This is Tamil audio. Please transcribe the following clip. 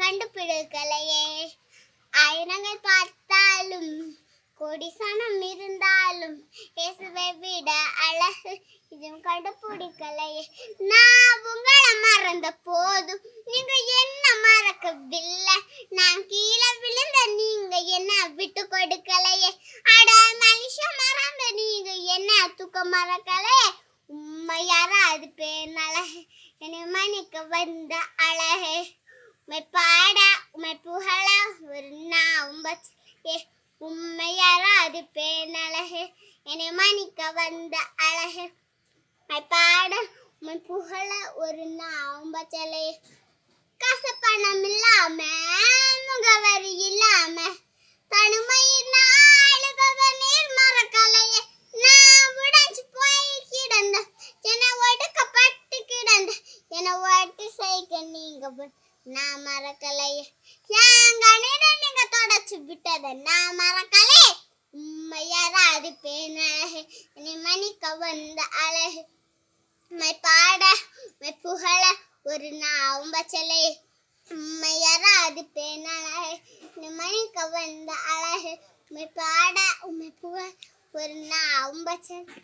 கண்டுபிடிக்கலையே. ஆயிரங்கள் பார்த்தாலும் கொடிசனம் இருந்தாலும் இயேசுவை விட அழகு இதுவும் கண்டுபிடிக்கலையே. நான் உங்களை மறந்த போதும் நீங்க என்ன மறக்கவில்லை. நான் கீழே விழுந்த நீங்க என்ன விட்டு கொடுக்கலையே. அட மனுஷ மறந்த நீங்க என்ன தூக்க மறக்கலையே. உண்மையாரா அது பேர்னால என்னை மணிக்க வந்த அழகே. உமை பாட உமை புகழ ஒரு நாவும் பச்சே. உண்மையாரா அது பேர்னழகே என்னை மணிக்க வந்த அழகே. உமை பாட உமை புகழ ஒரு நாவும் பச்சலே. காசு பணம் இல்லாம முகவரி இல்லாம தனிமையில் நாளுதத நீர் மறக்கலையே. நான் உடைஞ்சு போய் கிடந்த என ஒடுக்கப்பட்டு கிடந்த என ஒட்டி செய்க நீங்க நான் மறக்கலையே. என் கண்ணீர நீங்க தொடச்சு விட்டத நான் மறக்கலே. உண்மையாரா அது பேரழகு என்னை மணிக்க வந்த அழகு. உமை பாட உமை புகழ ஒரு நாவும் பச்சலே. உண்மையாரா அது பேரழகு என்னை மணிக்க வந்த அழகு. உமை பாட உமை புகழ ஒரு நாவும் பச்சலே.